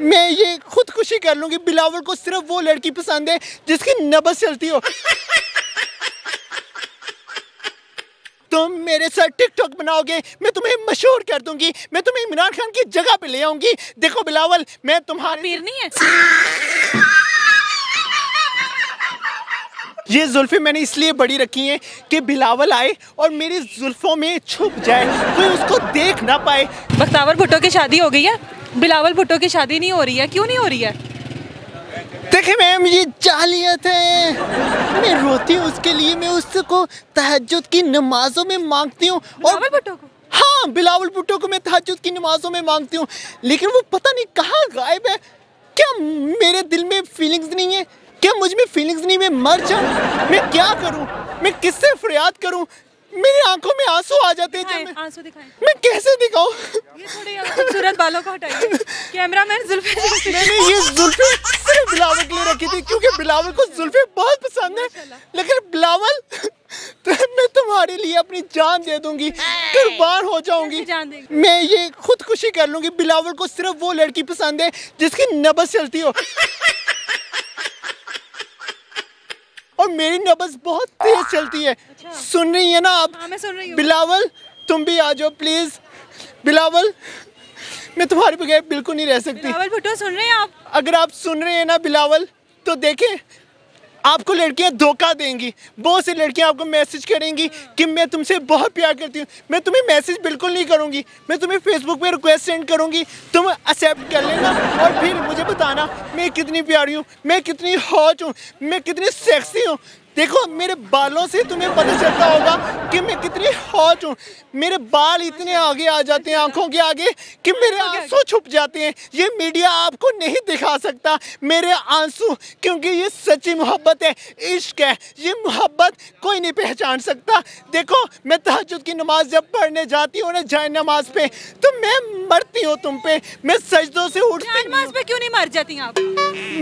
मैं ये खुदकुशी कर लूँगी, बिलावल को सिर्फ वो लड़की पसंद है जिसकी नब्ज़ चलती हो। तुम मेरे साथ टिकटॉक बनाओगे, मैं तुम्हें मशहूर कर दूंगी, मैं तुम्हें इमरान खान की जगह पे ले आऊंगी। देखो बिलावल, मैं तुम्हारे पीर नहीं है। ये जुल्फें मैंने इसलिए बड़ी रखी हैं कि बिलावल आए और मेरी जुल्फों में छुप जाए, कोई उसको देख ना पाए। बख्तावर भुट्टो की शादी हो गई है, बिलावल भुट्टो की शादी नहीं हो रही है। क्यों नहीं हो रही है? देखिए मैम, ये जालियत है। मैं रोती हूँ उसके लिए, मैं उसको तहज्जुद की नमाजों में मांगती हूँ। बिलावल भुट्टो को? हाँ, बिलावल भुट्टो को मैं तहज्जुद की नमाजों में मांगती हूँ, लेकिन वो पता नहीं कहाँ गायब है। क्या मेरे दिल में फीलिंग्स नहीं है? क्या मुझ में फीलिंग्स नहीं? मैं मर जाऊँ, मैं क्या करूँ, मैं किससे फरियाद करूँ? मेरी आंखों में आंसू आ जाते हैं। आंसू दिखाएं, मैं कैसे दिखाऊं? ये थोड़े खूबसूरत बालों को हटाइए। कैमरामैन, जुल्फे मैंने ये जुल्फे सिर्फ बिलावल के लिए रखी थी क्योंकि बिलावल को जुल्फे बहुत पसंद है। लेकिन बिलावल, मैं तुम्हारे लिए अपनी जान दे दूंगी, कुर्बान हो जाऊंगी। मैं ये खुदकुशी कर लूंगी, बिलावल को सिर्फ वो लड़की पसंद है जिसकी नब्ज़ चलती हो। और मेरी नब्ज़ बहुत तेज चलती है। अच्छा। सुन रही है ना आप? हाँ, मैं सुन रही हूँ। बिलावल तुम भी आ जाओ प्लीज। बिलावल, मैं तुम्हारे बगैर बिल्कुल नहीं रह सकती। बिलावल भुट्टो, सुन रहे हैं आप? अगर आप सुन रहे हैं ना बिलावल, तो देखें, आपको लड़कियां धोखा देंगी। बहुत सी लड़कियां आपको मैसेज करेंगी कि मैं तुमसे बहुत प्यार करती हूँ। मैं तुम्हें मैसेज बिल्कुल नहीं करूँगी, मैं तुम्हें फेसबुक पे रिक्वेस्ट सेंड करूँगी, तुम एक्सेप्ट कर लेना और फिर मुझे बताना मैं कितनी प्यारी हूँ, मैं कितनी हॉट हूँ, मैं कितनी सेक्सी हूँ। देखो मेरे बालों से तुम्हें पता चलता होगा कि मैं कितनी हॉट हूँ। मेरे बाल इतने आगे आ जाते हैं आंखों के आगे कि मेरे आंसू छुप जाते हैं। ये मीडिया आपको नहीं दिखा सकता मेरे आंसू, क्योंकि ये सच्ची मोहब्बत है, इश्क है। ये मोहब्बत कोई नहीं पहचान सकता। देखो मैं तहज्जुद की नमाज जब पढ़ने जाती हूँ ना, जाए नमाज पे, तो मैं मरती हूँ तुम पे। मैं सजदों से उठती हूँ। नमाज पे क्यों नहीं मर जाती आप?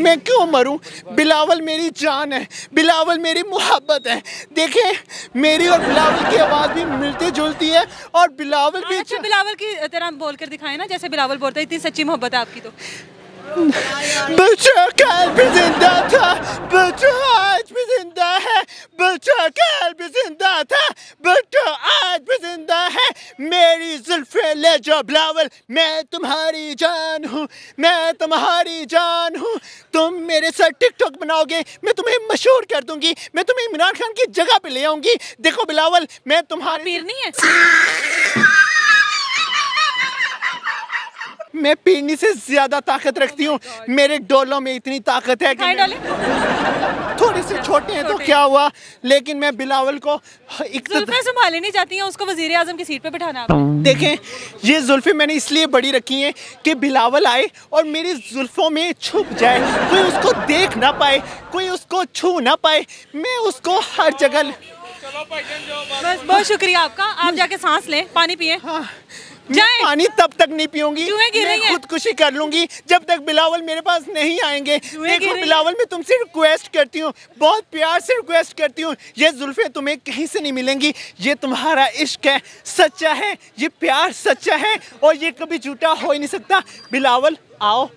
मैं क्यों मरूँ? बिलावल मेरी जान है, बिलावल मेरी मोहब्बत है। देखें, मेरी और बिलावल की आवाज़ भी मिलती जुलती है और बिलावल भी। अच्छा, बिलावल की तरह बोलकर दिखाएं ना, जैसे बिलावल बोलता है। इतनी सच्ची मोहब्बत है आपकी तो। बच्चा कल भी जिंदा था, बच्चा आज भी जिंदा है, बच्चा कल भी जिंदा था, बच्चा आज भी जिंदा है। मेरी जुल्फे ले जाओ बिलावल, मैं तुम्हारी जान हूँ, मैं तुम्हारी जान हूँ। तुम मेरे साथ टिकटॉक बनाओगे, मैं तुम्हें मशहूर कर दूंगी, मैं तुम्हें इमरान खान की जगह पे ले आऊंगी। देखो बिलावल, मैं तुम्हारे पीर नहीं है। मैं पीरनी से ज्यादा ताकत रखती हूँ। मेरे डोलों में इतनी ताकत है कि थोड़े से छोटे हैं तो क्या हुआ, लेकिन मैं बिलावल को जुल्फे संभाली नहीं जाती हैं, उसको वज़ीर-ए-आज़म की सीट पे बैठाना। देखें, ये जुल्फे मैंने इसलिए बड़ी रखी हैं कि बिलावल आए और मेरी जुल्फों में छुप जाए, कोई उसको देख ना पाए, कोई उसको छू ना पाए। मैं उसको हर जगह। बस, बहुत शुक्रिया आपका। आप जाके सांस लें, पानी पिए। हाँ, मैं पानी तब तक नहीं पीऊंगी, मैं खुदकुशी कर लूंगी जब तक बिलावल मेरे पास नहीं आएंगे। देखो बिलावल, मैं तुमसे रिक्वेस्ट करती हूँ, बहुत प्यार से रिक्वेस्ट करती हूँ, ये जुल्फे तुम्हें कहीं से नहीं मिलेंगी। ये तुम्हारा इश्क है, सच्चा है, ये प्यार सच्चा है और ये कभी झूठा हो ही नहीं सकता। बिलावल आओ।